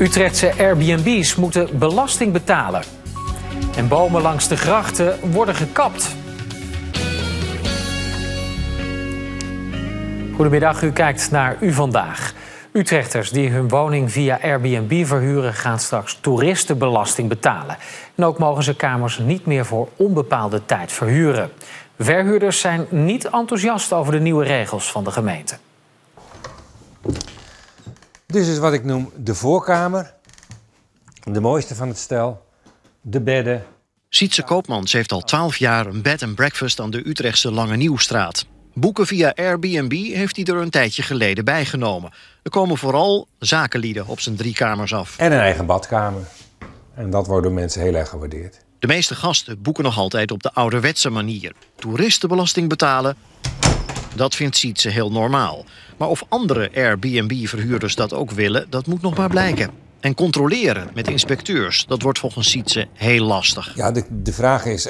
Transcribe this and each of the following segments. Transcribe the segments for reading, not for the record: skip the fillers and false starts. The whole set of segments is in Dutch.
Utrechtse Airbnb's moeten belasting betalen. En bomen langs de grachten worden gekapt. Goedemiddag, u kijkt naar U Vandaag. Utrechters die hun woning via Airbnb verhuren gaan straks toeristenbelasting betalen. En ook mogen ze kamers niet meer voor onbepaalde tijd verhuren. Verhuurders zijn niet enthousiast over de nieuwe regels van de gemeente. Dit is wat ik noem de voorkamer. De mooiste van het stel. De bedden. Sietse Koopmans heeft al 12 jaar een bed and breakfast aan de Utrechtse Lange Nieuwstraat. Boeken via Airbnb heeft hij er een tijdje geleden bijgenomen. Er komen vooral zakenlieden op zijn 3 kamers af. En een eigen badkamer. En dat worden mensen heel erg gewaardeerd. De meeste gasten boeken nog altijd op de ouderwetse manier. Toeristenbelasting betalen, dat vindt Sietse heel normaal. Maar of andere Airbnb-verhuurders dat ook willen, dat moet nog maar blijken. En controleren met inspecteurs, dat wordt volgens Sietse heel lastig. Ja, de vraag is,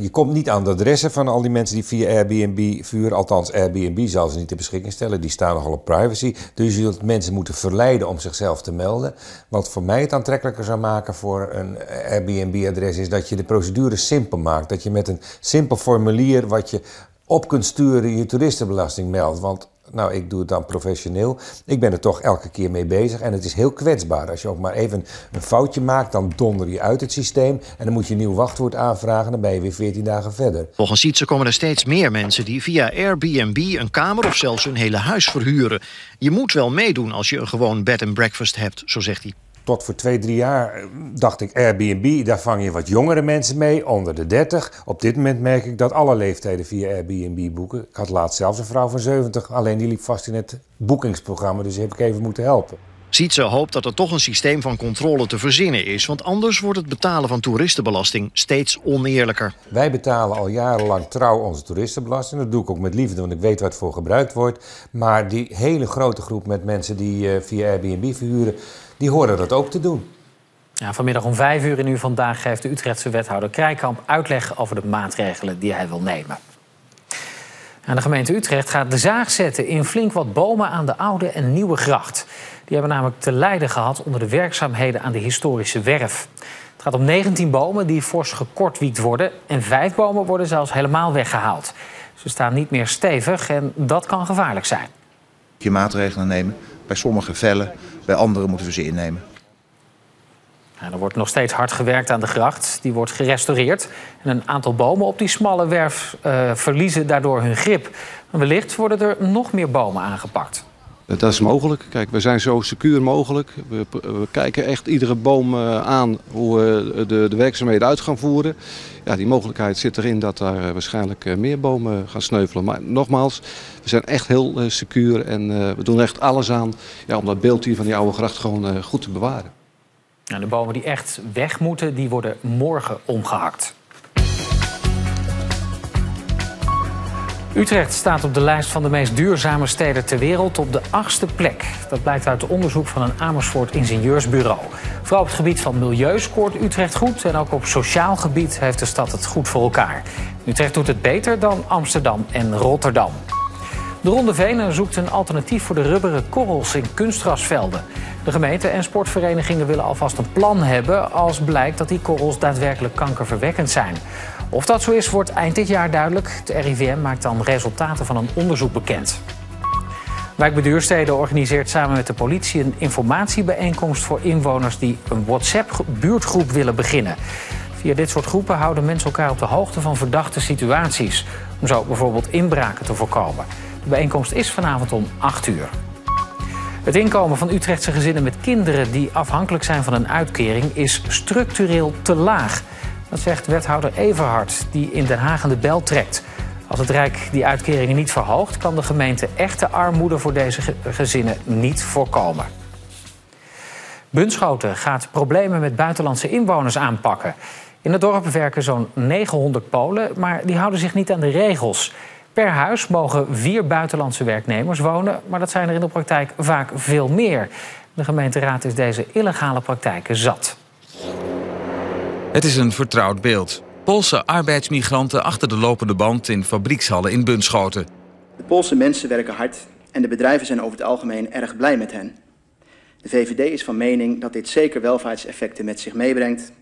je komt niet aan de adressen van al die mensen die via Airbnb vuren. Althans, Airbnb zal ze niet ter beschikking stellen. Die staan nogal op privacy. Dus je zult mensen moeten verleiden om zichzelf te melden. Wat voor mij het aantrekkelijker zou maken voor een Airbnb-adres is dat je de procedure simpel maakt. Dat je met een simpel formulier wat je op kunt sturen je toeristenbelasting meldt. Want nou, ik doe het dan professioneel. Ik ben er toch elke keer mee bezig. En het is heel kwetsbaar. Als je ook maar even een foutje maakt, dan donder je uit het systeem. En dan moet je een nieuw wachtwoord aanvragen. Dan ben je weer 14 dagen verder. Volgens Sietse komen er steeds meer mensen die via Airbnb een kamer of zelfs hun hele huis verhuren. Je moet wel meedoen als je een gewoon bed and breakfast hebt, zo zegt hij. Tot voor 2-3 jaar dacht ik Airbnb, daar vang je wat jongere mensen mee, onder de 30. Op dit moment merk ik dat alle leeftijden via Airbnb boeken. Ik had laatst zelfs een vrouw van 70, alleen die liep vast in het boekingsprogramma, dus heb ik even moeten helpen. Sietse hoopt dat er toch een systeem van controle te verzinnen is, want anders wordt het betalen van toeristenbelasting steeds oneerlijker. Wij betalen al jarenlang trouw onze toeristenbelasting. Dat doe ik ook met liefde, want ik weet waar het voor gebruikt wordt. Maar die hele grote groep met mensen die via Airbnb verhuren, die horen dat ook te doen. Ja, vanmiddag om 5 uur in U Vandaag geeft de Utrechtse wethouder Krijkamp uitleg over de maatregelen die hij wil nemen. En de gemeente Utrecht gaat de zaag zetten in flink wat bomen aan de Oude en Nieuwe Gracht. Die hebben namelijk te lijden gehad onder de werkzaamheden aan de historische werf. Het gaat om 19 bomen die fors gekortwiekt worden. En 5 bomen worden zelfs helemaal weggehaald. Ze staan niet meer stevig en dat kan gevaarlijk zijn. Je maatregelen nemen, bij sommige vellen, bij anderen moeten we ze innemen. Nou, er wordt nog steeds hard gewerkt aan de gracht. Die wordt gerestaureerd. En een aantal bomen op die smalle werf verliezen daardoor hun grip. En wellicht worden er nog meer bomen aangepakt. Dat is mogelijk. Kijk, we zijn zo secuur mogelijk. We kijken echt iedere boom aan hoe we de werkzaamheden uit gaan voeren. Ja, die mogelijkheid zit erin dat daar waarschijnlijk meer bomen gaan sneuvelen. Maar nogmaals, we zijn echt heel secuur en we doen echt alles aan om dat beeld hier van die oude gracht gewoon goed te bewaren. Nou, de bomen die echt weg moeten, die worden morgen omgehakt. Utrecht staat op de lijst van de meest duurzame steden ter wereld op de 8e plek. Dat blijkt uit onderzoek van een Amersfoort ingenieursbureau. Vooral op het gebied van milieu scoort Utrecht goed. En ook op sociaal gebied heeft de stad het goed voor elkaar. Utrecht doet het beter dan Amsterdam en Rotterdam. De Ronde Venen zoekt een alternatief voor de rubberen korrels in kunstgrasvelden. De gemeente en sportverenigingen willen alvast een plan hebben als blijkt dat die korrels daadwerkelijk kankerverwekkend zijn. Of dat zo is, wordt eind dit jaar duidelijk. Het RIVM maakt dan resultaten van een onderzoek bekend. Wijk bij Duurstede organiseert samen met de politie een informatiebijeenkomst voor inwoners die een WhatsApp-buurtgroep willen beginnen. Via dit soort groepen houden mensen elkaar op de hoogte van verdachte situaties. Om zo bijvoorbeeld inbraken te voorkomen. De bijeenkomst is vanavond om 8 uur. Het inkomen van Utrechtse gezinnen met kinderen die afhankelijk zijn van een uitkering is structureel te laag. Dat zegt wethouder Everhart, die in Den Haag aan de bel trekt. Als het Rijk die uitkeringen niet verhoogt, kan de gemeente echte armoede voor deze gezinnen niet voorkomen. Bunschoten gaat problemen met buitenlandse inwoners aanpakken. In het dorp werken zo'n 900 Polen, maar die houden zich niet aan de regels. Per huis mogen 4 buitenlandse werknemers wonen, maar dat zijn er in de praktijk vaak veel meer. De gemeenteraad is deze illegale praktijken zat. Het is een vertrouwd beeld. Poolse arbeidsmigranten achter de lopende band in fabriekshallen in Bunschoten. De Poolse mensen werken hard en de bedrijven zijn over het algemeen erg blij met hen. De VVD is van mening dat dit zeker welvaartseffecten met zich meebrengt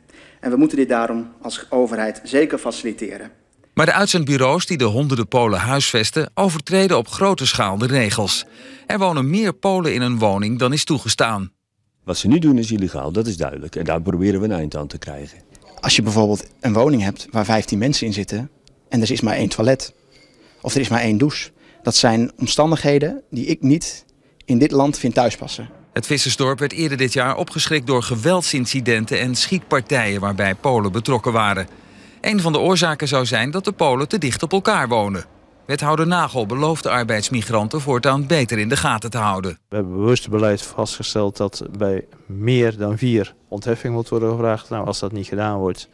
en we moeten dit daarom als overheid zeker faciliteren. Maar de uitzendbureaus die de honderden Polen huisvesten overtreden op grote schaal de regels. Er wonen meer Polen in een woning dan is toegestaan. Wat ze nu doen is illegaal, dat is duidelijk. En daar proberen we een eind aan te krijgen. Als je bijvoorbeeld een woning hebt waar 15 mensen in zitten en er is maar 1 toilet of er is maar 1 douche. Dat zijn omstandigheden die ik niet in dit land vind thuispassen. Het Vissersdorp werd eerder dit jaar opgeschrikt door geweldsincidenten en schietpartijen waarbij Polen betrokken waren. Een van de oorzaken zou zijn dat de Polen te dicht op elkaar wonen. Wethouder Nagel belooft de arbeidsmigranten voortaan beter in de gaten te houden. We hebben bewust beleid vastgesteld dat bij meer dan 4 ontheffing moet worden gevraagd. Nou, als dat niet gedaan wordt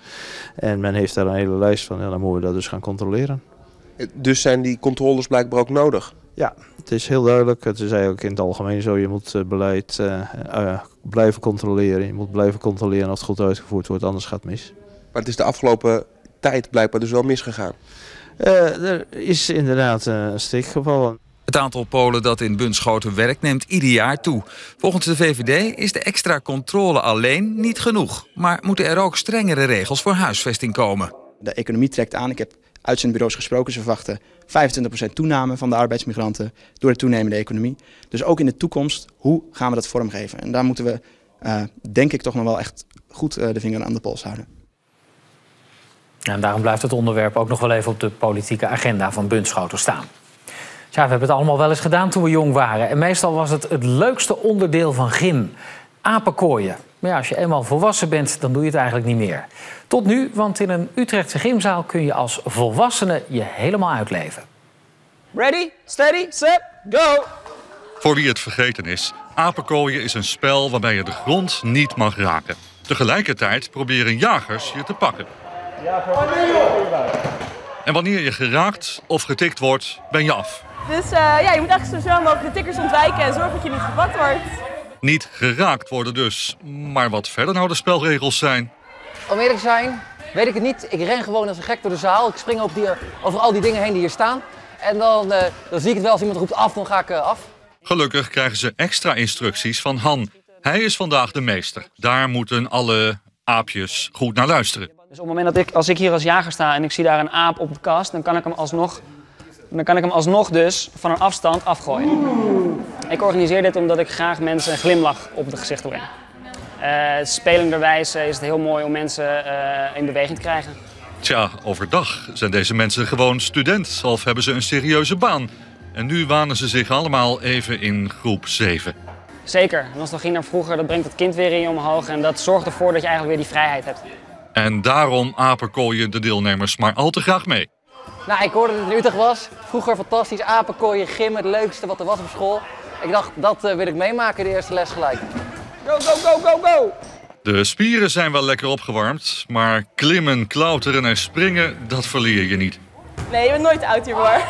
en men heeft daar een hele lijst van, ja, dan moeten we dat dus gaan controleren. Dus zijn die controles blijkbaar ook nodig? Ja, het is heel duidelijk. Het is eigenlijk in het algemeen zo. Je moet beleid blijven controleren. Je moet blijven controleren of het goed uitgevoerd wordt, anders gaat het mis. Maar het is de afgelopen tijd blijkbaar dus wel misgegaan. Er is inderdaad een steek gevallen. Het aantal Polen dat in Bunschoten werkt neemt ieder jaar toe. Volgens de VVD is de extra controle alleen niet genoeg. Maar moeten er ook strengere regels voor huisvesting komen? De economie trekt aan. Ik heb uitzendbureaus gesproken. Ze verwachten 25% toename van de arbeidsmigranten door de toenemende economie. Dus ook in de toekomst, hoe gaan we dat vormgeven? En daar moeten we, denk ik, toch nog wel echt goed de vinger aan de pols houden. En daarom blijft het onderwerp ook nog wel even op de politieke agenda van Bunschoten staan. Ja, we hebben het allemaal wel eens gedaan toen we jong waren. En meestal was het het leukste onderdeel van gym. Apenkooien. Maar ja, als je eenmaal volwassen bent, dan doe je het eigenlijk niet meer. Tot nu, want in een Utrechtse gymzaal kun je als volwassene je helemaal uitleven. Ready, steady, set, go! Voor wie het vergeten is, apenkooien is een spel waarbij je de grond niet mag raken. Tegelijkertijd proberen jagers je te pakken. En wanneer je geraakt of getikt wordt, ben je af. Dus ja, je moet eigenlijk zo snel mogelijk de tikkers ontwijken en zorgen dat je niet gepakt wordt. Niet geraakt worden dus. Maar wat verder nou de spelregels zijn? Om eerlijk te zijn, weet ik het niet. Ik ren gewoon als een gek door de zaal. Ik spring over al die dingen heen die hier staan. En dan zie ik het wel. Als iemand roept af, dan ga ik af. Gelukkig krijgen ze extra instructies van Han. Hij is vandaag de meester. Daar moeten alle aapjes goed naar luisteren. Dus op het moment dat als ik hier als jager sta en ik zie daar een aap op de kast, dan kan ik hem alsnog, dus van een afstand afgooien. Ik organiseer dit omdat ik graag mensen een glimlach op het gezicht wil brengen. Spelenderwijs is het heel mooi om mensen in beweging te krijgen. Tja, overdag zijn deze mensen gewoon student of hebben ze een serieuze baan. En nu wanen ze zich allemaal even in groep 7. Zeker, nostalgie naar vroeger, dat brengt het kind weer in je omhoog en dat zorgt ervoor dat je eigenlijk weer die vrijheid hebt. En daarom apenkooien de deelnemers maar al te graag mee. Nou, ik hoorde dat het in Utrecht was. Vroeger fantastisch, apenkooien, gym, het leukste wat er was op school. Ik dacht, dat wil ik meemaken, de eerste les gelijk. Go, go, go, go, go! De spieren zijn wel lekker opgewarmd, maar klimmen, klauteren en springen, dat verleer je niet. Nee, je bent nooit oud hiervoor.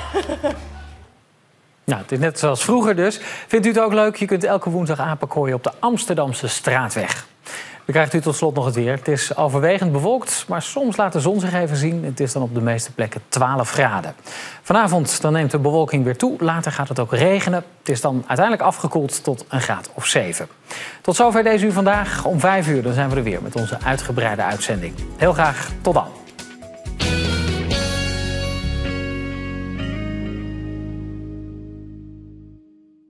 Nou, het is net zoals vroeger dus. Vindt u het ook leuk? Je kunt elke woensdag apenkooien op de Amsterdamse straatweg. Dan krijgt u tot slot nog het weer. Het is overwegend bewolkt, maar soms laat de zon zich even zien. Het is dan op de meeste plekken 12 graden. Vanavond dan neemt de bewolking weer toe. Later gaat het ook regenen. Het is dan uiteindelijk afgekoeld tot een graad of 7. Tot zover deze uur vandaag. Om 5 uur dan zijn we er weer met onze uitgebreide uitzending. Heel graag tot dan.